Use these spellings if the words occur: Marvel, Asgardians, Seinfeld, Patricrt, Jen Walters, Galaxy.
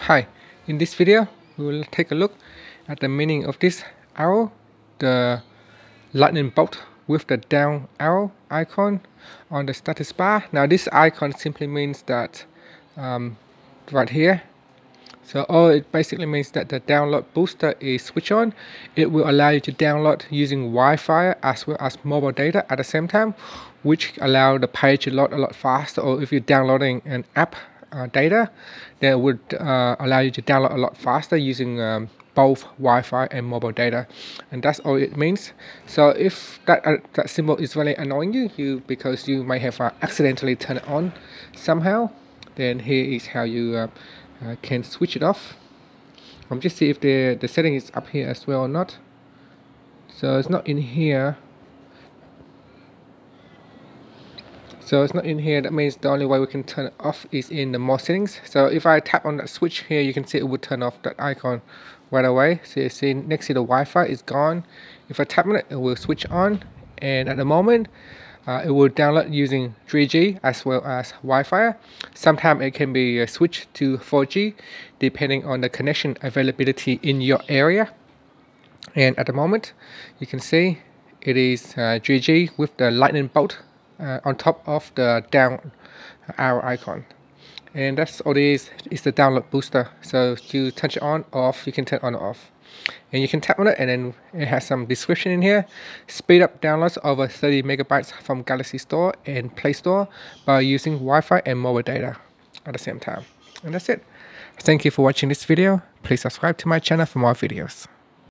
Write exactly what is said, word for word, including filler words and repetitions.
Hi, in this video we will take a look at the meaning of this arrow, the lightning bolt with the down arrow icon on the status bar. Now this icon simply means that um, right here, so all it basically means that the download booster is switched on. It will allow you to download using Wi-Fi as well as mobile data at the same time, which allow the page to load a lot faster, or if you're downloading an app Uh, data that would uh, allow you to download a lot faster using um, both Wi-Fi and mobile data. And that's all it means. So if that uh, that symbol is really annoying you, you because you may have uh, accidentally turned it on somehow, then here is how you uh, uh, can switch it off. I'm just see if the the setting is up here as well or not. So it's not in here. So it's not in here, that means the only way we can turn it off is in the more settings. So if I tap on that switch here, you can see it would turn off that icon right away. So you see next to the Wi-Fi is gone. If I tap on it, it will switch on. And at the moment, uh, it will download using three G as well as Wi-Fi. Sometimes it can be switched to four G depending on the connection availability in your area. And at the moment, you can see it is uh, three G with the lightning bolt Uh, on top of the down arrow icon. And that's all it is, it's the download booster. So you touch it on, off, you can turn on or off. And you can tap on it, and then it has some description in here. Speed up downloads over thirty megabytes from Galaxy Store and Play Store by using Wi-Fi and mobile data at the same time. And that's it. Thank you for watching this video. Please subscribe to my channel for more videos.